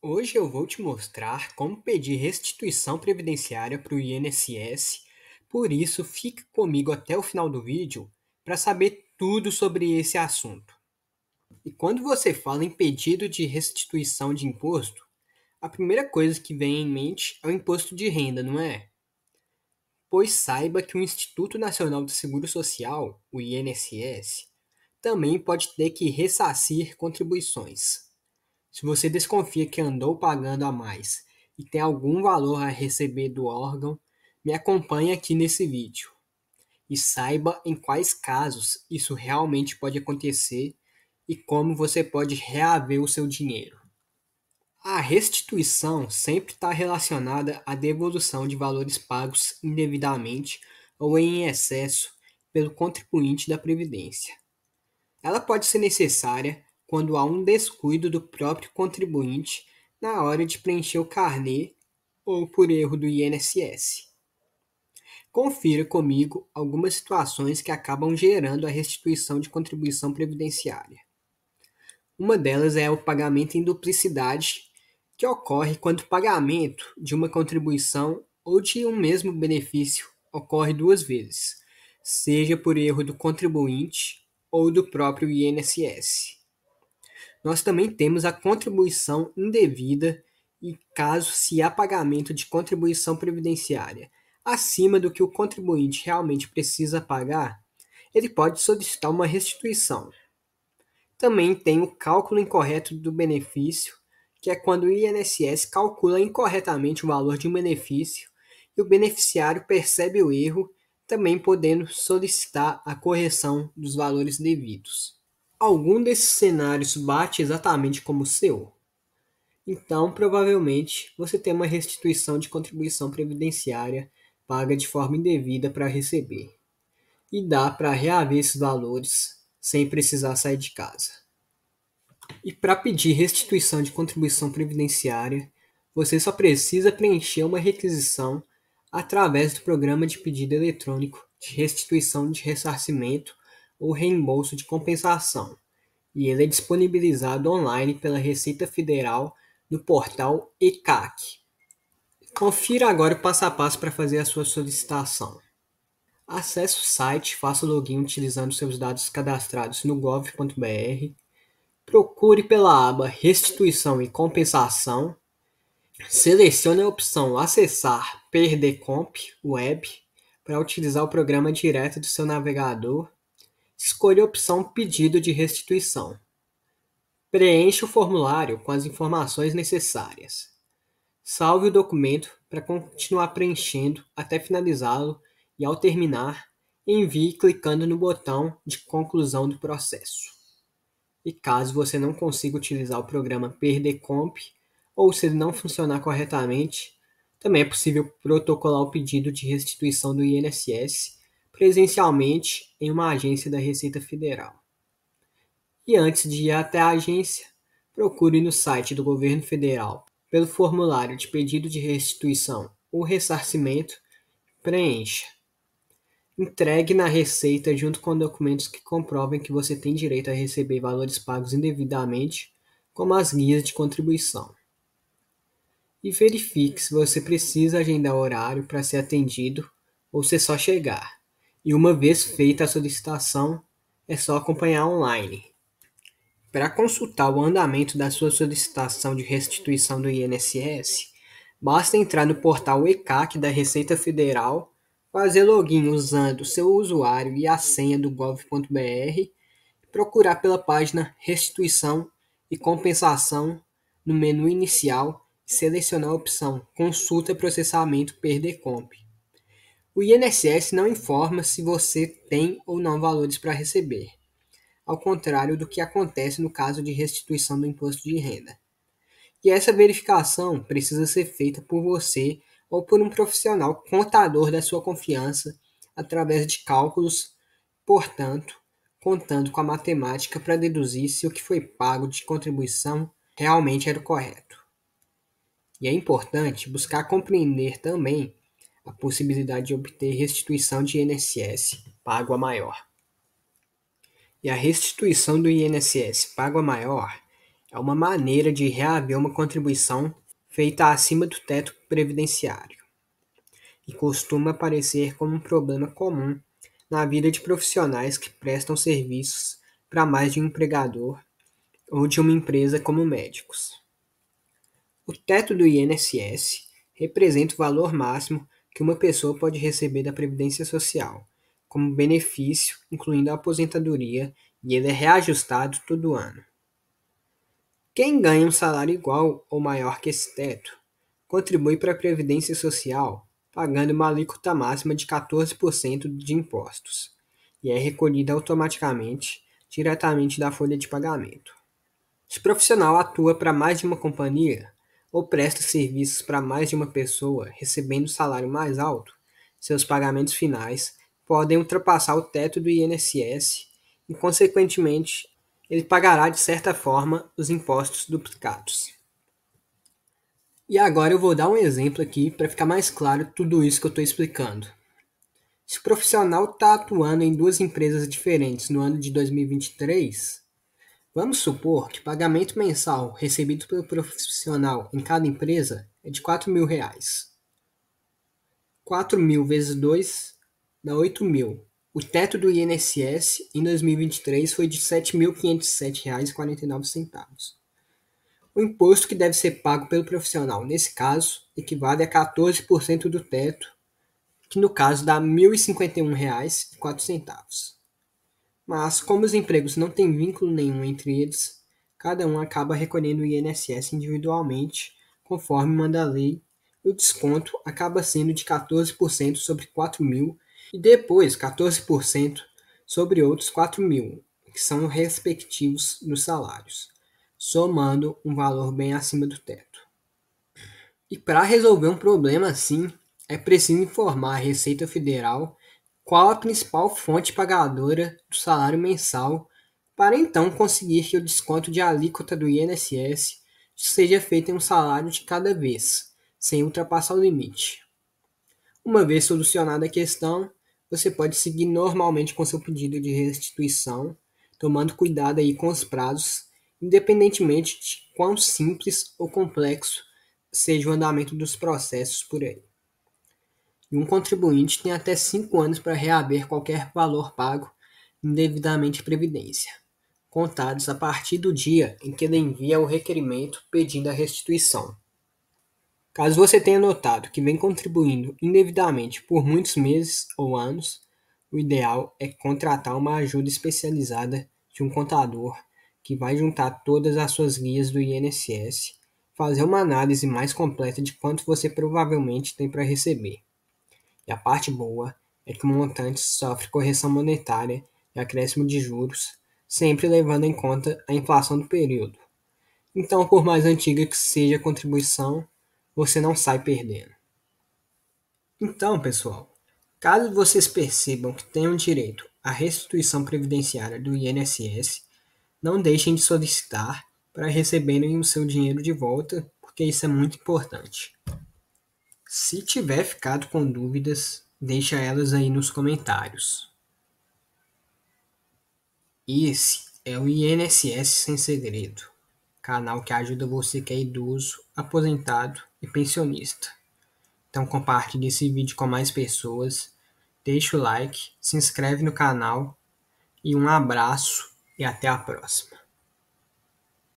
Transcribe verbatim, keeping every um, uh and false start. Hoje eu vou te mostrar como pedir restituição previdenciária para o I N S S, por isso fica comigo até o final do vídeo para saber tudo sobre esse assunto. E quando você fala em pedido de restituição de imposto, a primeira coisa que vem em mente é o imposto de renda, não é? Pois saiba que o Instituto Nacional do Seguro Social, o I N S S, também pode ter que ressarcir contribuições. Se você desconfia que andou pagando a mais e tem algum valor a receber do órgão, me acompanhe aqui nesse vídeo. E saiba em quais casos isso realmente pode acontecer e como você pode reaver o seu dinheiro. A restituição sempre está relacionada à devolução de valores pagos indevidamente ou em excesso pelo contribuinte da Previdência. Ela pode ser necessária quando há um descuido do próprio contribuinte na hora de preencher o carnê ou por erro do I N S S. Confira comigo algumas situações que acabam gerando a restituição de contribuição previdenciária. Uma delas é o pagamento em duplicidade, que ocorre quando o pagamento de uma contribuição ou de um mesmo benefício ocorre duas vezes, seja por erro do contribuinte ou do próprio I N S S. Nós também temos a contribuição indevida e caso se há pagamento de contribuição previdenciária acima do que o contribuinte realmente precisa pagar, ele pode solicitar uma restituição. Também tem o cálculo incorreto do benefício, que é quando o I N S S calcula incorretamente o valor de um benefício e o beneficiário percebe o erro, também podendo solicitar a correção dos valores devidos. Algum desses cenários bate exatamente como o seu? Então, provavelmente, você tem uma restituição de contribuição previdenciária paga de forma indevida para receber. E dá para reaver esses valores sem precisar sair de casa. E para pedir restituição de contribuição previdenciária, você só precisa preencher uma requisição através do Programa de Pedido Eletrônico de Restituição de Ressarcimento ou reembolso de compensação, e ele é disponibilizado online pela Receita Federal no portal e C A C. Confira agora o passo a passo para fazer a sua solicitação. Acesse o site, faça o login utilizando seus dados cadastrados no gov ponto br, procure pela aba Restituição e Compensação, selecione a opção Acessar P E R D COMP Web para utilizar o programa direto do seu navegador, escolha a opção Pedido de Restituição. Preencha o formulário com as informações necessárias. Salve o documento para continuar preenchendo até finalizá-lo e, ao terminar, envie clicando no botão de conclusão do processo. E caso você não consiga utilizar o programa P E R D COMP ou se ele não funcionar corretamente, também é possível protocolar o pedido de restituição do I N S S presencialmente em uma agência da Receita Federal. E antes de ir até a agência, procure no site do Governo Federal pelo formulário de pedido de restituição ou ressarcimento, preencha. Entregue na Receita junto com documentos que comprovem que você tem direito a receber valores pagos indevidamente, como as guias de contribuição. E verifique se você precisa agendar horário para ser atendido ou se é só chegar. E uma vez feita a solicitação, é só acompanhar online. Para consultar o andamento da sua solicitação de restituição do I N S S, basta entrar no portal e C A C da Receita Federal, fazer login usando seu usuário e a senha do gov ponto br e procurar pela página Restituição e Compensação no menu inicial e selecionar a opção Consulta Processamento P E R D COMP. O I N S S não informa se você tem ou não valores para receber, ao contrário do que acontece no caso de restituição do imposto de renda. E essa verificação precisa ser feita por você ou por um profissional contador da sua confiança através de cálculos, portanto, contando com a matemática para deduzir se o que foi pago de contribuição realmente era o correto. E é importante buscar compreender também a possibilidade de obter restituição de I N S S pago a maior. E a restituição do I N S S pago a maior é uma maneira de reaver uma contribuição feita acima do teto previdenciário e costuma aparecer como um problema comum na vida de profissionais que prestam serviços para mais de um empregador ou de uma empresa como médicos. O teto do I N S S representa o valor máximo que uma pessoa pode receber da Previdência Social, como benefício, incluindo a aposentadoria, e ele é reajustado todo ano. Quem ganha um salário igual ou maior que esse teto contribui para a Previdência Social pagando uma alíquota máxima de quatorze por cento de impostos e é recolhida automaticamente diretamente da folha de pagamento. Se o profissional atua para mais de uma companhia ou presta serviços para mais de uma pessoa recebendo um salário mais alto, seus pagamentos finais podem ultrapassar o teto do I N S S e, consequentemente, ele pagará, de certa forma, os impostos duplicados. E agora eu vou dar um exemplo aqui para ficar mais claro tudo isso que eu estou explicando. Se o profissional está atuando em duas empresas diferentes no ano de dois mil e vinte e três, vamos supor que o pagamento mensal recebido pelo profissional em cada empresa é de quatro mil reais. quatro mil vezes dois dá oito mil. O teto do I N S S em dois mil e vinte e três foi de sete mil quinhentos e sete reais e quarenta e nove centavos. O imposto que deve ser pago pelo profissional, nesse caso, equivale a quatorze por cento do teto, que no caso dá mil e cinquenta e um reais e quatro centavos. Mas, como os empregos não têm vínculo nenhum entre eles, cada um acaba recolhendo o I N S S individualmente, conforme manda a lei, e o desconto acaba sendo de quatorze por cento sobre quatro mil reais, e depois quatorze por cento sobre outros quatro mil, que são respectivos nos salários, somando um valor bem acima do teto. E para resolver um problema assim, é preciso informar a Receita Federal qual a principal fonte pagadora do salário mensal para então conseguir que o desconto de alíquota do I N S S seja feito em um salário de cada vez, sem ultrapassar o limite. Uma vez solucionada a questão, você pode seguir normalmente com seu pedido de restituição, tomando cuidado aí com os prazos, independentemente de quão simples ou complexo seja o andamento dos processos por aí. E um contribuinte tem até cinco anos para reaver qualquer valor pago indevidamente à Previdência, contados a partir do dia em que ele envia o requerimento pedindo a restituição. Caso você tenha notado que vem contribuindo indevidamente por muitos meses ou anos, o ideal é contratar uma ajuda especializada de um contador que vai juntar todas as suas guias do I N S S, fazer uma análise mais completa de quanto você provavelmente tem para receber. E a parte boa é que o montante sofre correção monetária e acréscimo de juros, sempre levando em conta a inflação do período. Então, por mais antiga que seja a contribuição, você não sai perdendo. Então, pessoal, caso vocês percebam que tenham direito à restituição previdenciária do I N S S, não deixem de solicitar para receberem o seu dinheiro de volta, porque isso é muito importante. Se tiver ficado com dúvidas, deixa elas aí nos comentários. Esse é o I N S S Sem Segredo, canal que ajuda você que é idoso, aposentado e pensionista. Então compartilhe esse vídeo com mais pessoas, deixa o like, se inscreve no canal e um abraço e até a próxima.